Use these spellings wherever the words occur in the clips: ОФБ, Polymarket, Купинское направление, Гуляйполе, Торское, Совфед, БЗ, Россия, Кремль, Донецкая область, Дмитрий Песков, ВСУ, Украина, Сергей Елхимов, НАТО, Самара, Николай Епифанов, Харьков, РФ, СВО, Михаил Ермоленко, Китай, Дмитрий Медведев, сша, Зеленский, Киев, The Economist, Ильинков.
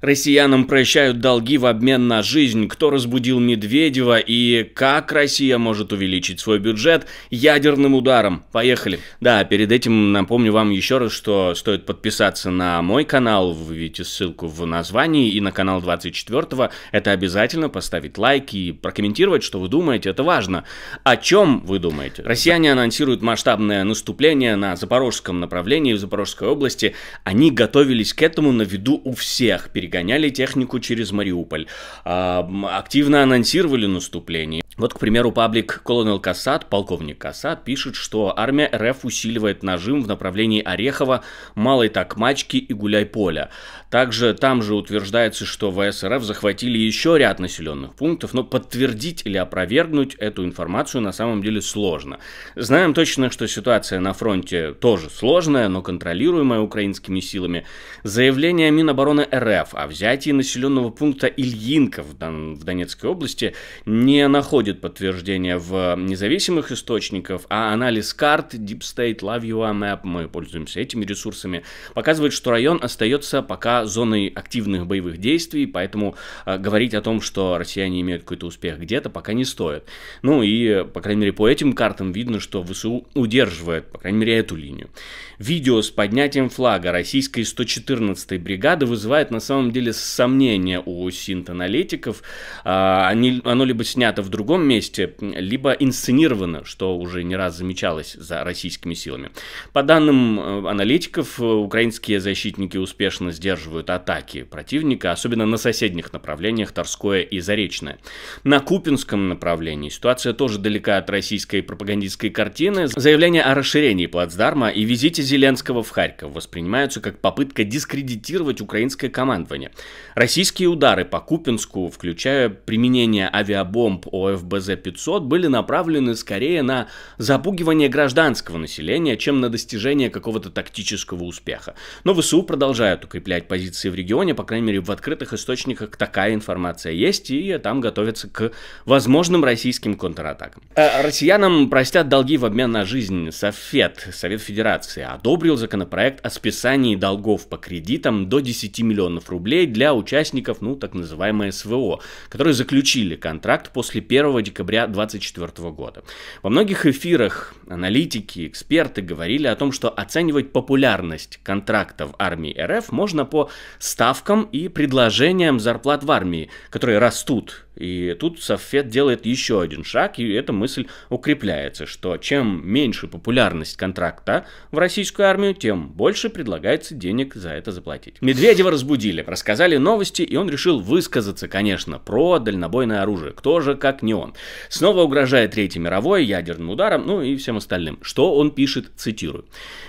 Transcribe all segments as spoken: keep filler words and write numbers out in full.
Россиянам прощают долги в обмен на жизнь. Кто разбудил Медведева и как Россия может увеличить свой бюджет ядерным ударом? Поехали. Да, перед этим напомню вам еще раз, что стоит подписаться на мой канал. Вы видите ссылку в названии. И на канал двадцать четвёртого. Это обязательно, поставить лайк и прокомментировать, что вы думаете. Это важно. О чем вы думаете? Россияне анонсируют масштабное наступление на Запорожском направлении в Запорожской области. Они готовились к этому на виду у всех. Перегоняли технику через Мариуполь. Активно анонсировали наступление. Вот, к примеру, паблик Colonel Кассат, полковник Кассат, пишет, что армия РФ усиливает нажим в направлении Орехово, Малой Токмачки и Гуляйполя. Также там же утверждается, что ВС РФ захватили еще ряд населенных пунктов, но подтвердить или опровергнуть эту информацию на самом деле сложно. Знаем точно, что ситуация на фронте тоже сложная, но контролируемая украинскими силами. Заявление Минобороны РФ о взятии населенного пункта Ильинков в Донецкой области не находит подтверждение в независимых источниках, а анализ карт Deep State, Love You Map, мы пользуемся этими ресурсами, показывает, что район остается пока зоной активных боевых действий, поэтому э, говорить о том, что россияне имеют какой-то успех где-то, пока не стоит. Ну и, по крайней мере, по этим картам видно, что ВСУ удерживает, по крайней мере, эту линию. Видео с поднятием флага российской сто четырнадцатой бригады вызывает на самом деле сомнения у синт-аналитиков. Э, они, оно либо снято в другом месте, либо инсценировано, что уже не раз замечалось за российскими силами. По данным аналитиков, украинские защитники успешно сдерживают атаки противника, особенно на соседних направлениях Торское и Заречное. На Купинском направлении ситуация тоже далека от российской пропагандистской картины. Заявление о расширении плацдарма и визите Зеленского в Харьков воспринимаются как попытка дискредитировать украинское командование. Российские удары по Купинску, включая применение авиабомб ОФБ, БЗ пятьсот, были направлены скорее на запугивание гражданского населения, чем на достижение какого-то тактического успеха. Но ВСУ продолжают укреплять позиции в регионе, по крайней мере в открытых источниках такая информация есть, и там готовятся к возможным российским контратакам. Россиянам простят долги в обмен на жизнь. Совфед, Совет Федерации, одобрил законопроект о списании долгов по кредитам до десяти миллионов рублей для участников, ну, так называемое СВО, которые заключили контракт после первого декабря две тысячи двадцать четвёртого года. Во многих эфирах аналитики, эксперты говорили о том, что оценивать популярность контрактов армии РФ можно по ставкам и предложениям зарплат в армии, которые растут. И тут Совфед делает еще один шаг, и эта мысль укрепляется, что чем меньше популярность контракта в российскую армию, тем больше предлагается денег за это заплатить. Медведева разбудили, рассказали новости, и он решил высказаться, конечно, про дальнобойное оружие. Кто же, как не он. Снова угрожает Третьей мировой, ядерным ударом, ну и всем остальным. Что он пишет, цитирую.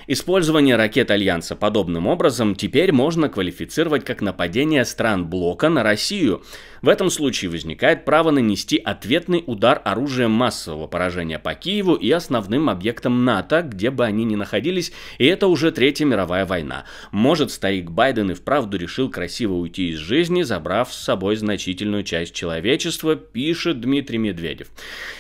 «Использование ракет Альянса подобным образом теперь можно квалифицировать как нападение стран блока на Россию. В этом случае возникает право нанести ответный удар оружием массового поражения по Киеву и основным объектам НАТО, где бы они ни находились, и это уже Третья мировая война. Может, старик Байден и вправду решил красиво уйти из жизни, забрав с собой значительную часть человечества», пишет Дмитрий Медведев.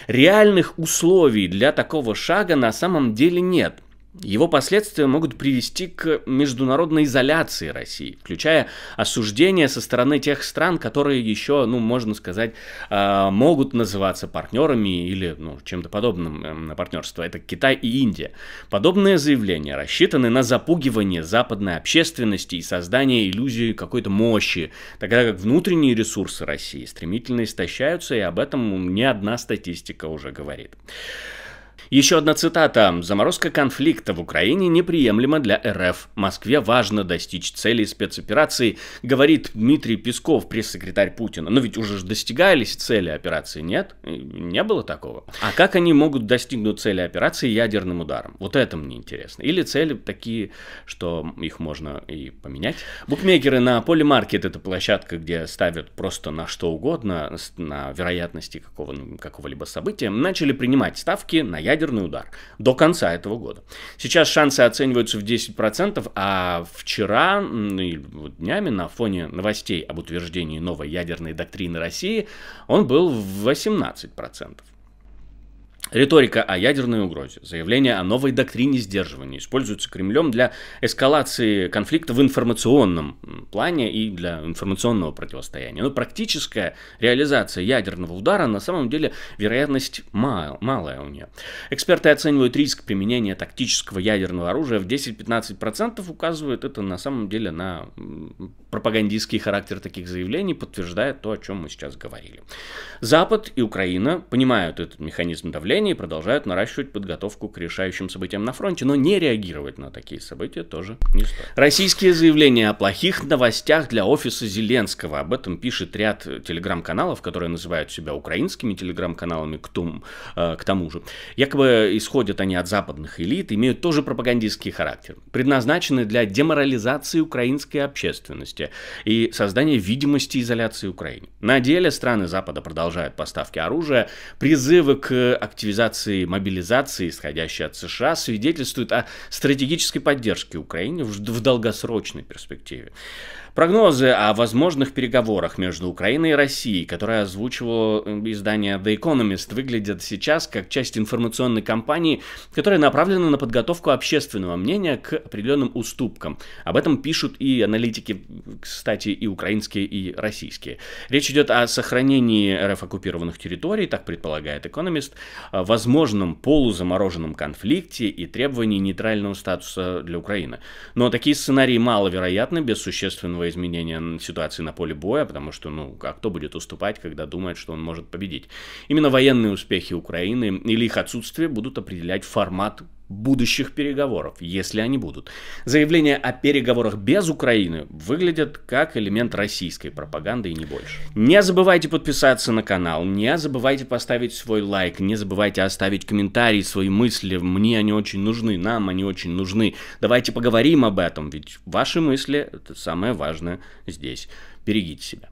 Реальных условий для такого шага на самом деле нет. Его последствия могут привести к международной изоляции России, включая осуждение со стороны тех стран, которые еще, ну, можно сказать, могут называться партнерами или, ну, чем-то подобным на партнерство. Это Китай и Индия. Подобные заявления рассчитаны на запугивание западной общественности и создание иллюзии какой-то мощи, тогда как внутренние ресурсы России стремительно истощаются, и об этом ни одна статистика уже говорит. Еще одна цитата. «Заморозка конфликта в Украине неприемлема для РФ. Москве важно достичь целей спецоперации», говорит Дмитрий Песков, пресс-секретарь Путина. Но ведь уже достигались цели операции, нет? Не было такого. А как они могут достигнуть цели операции ядерным ударом? Вот это мне интересно. Или цели такие, что их можно и поменять? Букмекеры на Polymarket, это площадка, где ставят просто на что угодно, на вероятности какого-либо какого события, начали принимать ставки на ядерные. Ядерный удар до конца этого года. Сейчас шансы оцениваются в десять процентов, а вчера, днями, на фоне новостей об утверждении новой ядерной доктрины России, он был в восемнадцать процентов. Риторика о ядерной угрозе, заявление о новой доктрине сдерживания используются Кремлем для эскалации конфликта в информационном плане и для информационного противостояния. Но практическая реализация ядерного удара на самом деле вероятность мал, малая у нее. Эксперты оценивают риск применения тактического ядерного оружия в десять-пятнадцать процентов, указывают это на самом деле на пропагандистский характер таких заявлений, подтверждает то, о чем мы сейчас говорили. Запад и Украина понимают этот механизм давления и продолжают наращивать подготовку к решающим событиям на фронте, но не реагировать на такие события тоже не стоит. Российские заявления о плохих новостях для офиса Зеленского. Об этом пишет ряд телеграм-каналов, которые называют себя украинскими телеграм-каналами, к, э, к тому же. Якобы исходят они от западных элит, имеют тоже пропагандистский характер, предназначены для деморализации украинской общественности и создания видимости изоляции Украины. На деле страны Запада продолжают поставки оружия, призывы к активизации, мобилизации, исходящей от США, свидетельствует о стратегической поддержке Украины в долгосрочной перспективе. Прогнозы о возможных переговорах между Украиной и Россией, которые озвучивало издание The Economist, выглядят сейчас как часть информационной кампании, которая направлена на подготовку общественного мнения к определенным уступкам. Об этом пишут и аналитики, кстати, и украинские, и российские. Речь идет о сохранении РФ оккупированных территорий, так предполагает Economist, возможном полузамороженном конфликте и требовании нейтрального статуса для Украины. Но такие сценарии маловероятны без существенного изменения ситуации на поле боя, потому что, ну, а кто будет уступать, когда думает, что он может победить? Именно военные успехи Украины или их отсутствие будут определять формат будущих переговоров, если они будут. Заявления о переговорах без Украины выглядят как элемент российской пропаганды и не больше. Не забывайте подписаться на канал, не забывайте поставить свой лайк, не забывайте оставить комментарии, свои мысли. Мне они очень нужны, нам они очень нужны. Давайте поговорим об этом, ведь ваши мысли — это самое важное здесь. Берегите себя.